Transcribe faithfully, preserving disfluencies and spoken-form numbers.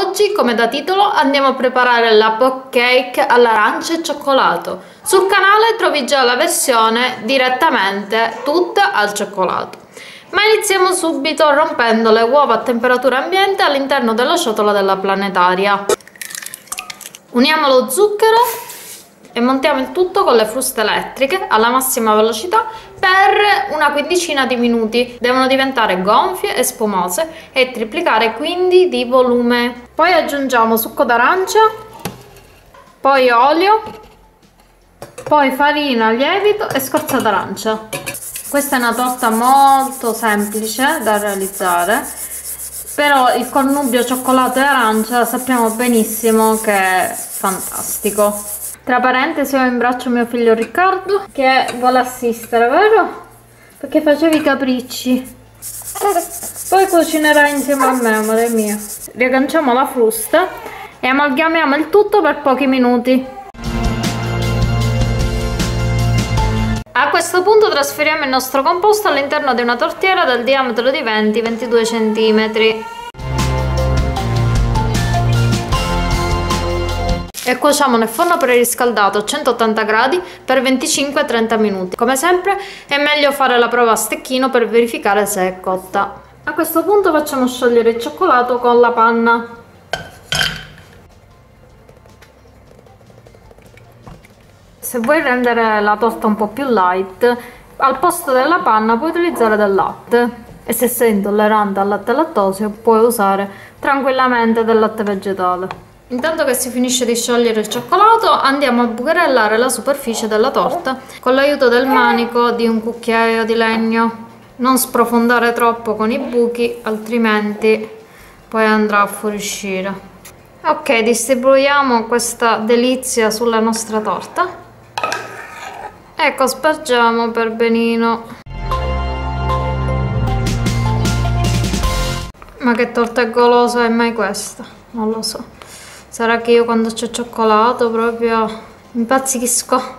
Oggi come da titolo andiamo a preparare la poke cake all'arancia e cioccolato. Sul canale trovi già la versione direttamente tutta al cioccolato. Ma iniziamo subito rompendo le uova a temperatura ambiente all'interno della ciotola della planetaria. Uniamo lo zucchero e montiamo il tutto con le fruste elettriche alla massima velocità per una quindicina di minuti. Devono diventare gonfie e spumose e triplicare quindi di volume. Poi aggiungiamo succo d'arancia, poi olio, poi farina, lievito e scorza d'arancia. Questa è una torta molto semplice da realizzare, però il connubio cioccolato e arancia sappiamo benissimo che è fantastico. Tra parentesi, ho in braccio mio figlio Riccardo che vuole assistere, vero? Perché faceva i capricci. Poi cucinerà insieme a me, amore mio. Riagganciamo la frusta e amalgamiamo il tutto per pochi minuti. A questo punto trasferiamo il nostro composto all'interno di una tortiera dal diametro di venti ventidue centimetri. E cuociamo nel forno preriscaldato a centottanta gradi per venticinque a trenta minuti. Come sempre è meglio fare la prova a stecchino per verificare se è cotta. A questo punto facciamo sciogliere il cioccolato con la panna. Se vuoi rendere la torta un po' più light, al posto della panna puoi utilizzare del latte. E se sei intollerante al latte lattosio puoi usare tranquillamente del latte vegetale. Intanto che si finisce di sciogliere il cioccolato, andiamo a bucherellare la superficie della torta con l'aiuto del manico di un cucchiaio di legno. Non sprofondare troppo con i buchi, altrimenti poi andrà a fuoriuscire. Ok, distribuiamo questa delizia sulla nostra torta. Ecco, spargiamo per benino. Ma che torta golosa è mai questa? Non lo so. Sarà che io quando c'è cioccolato proprio impazzisco.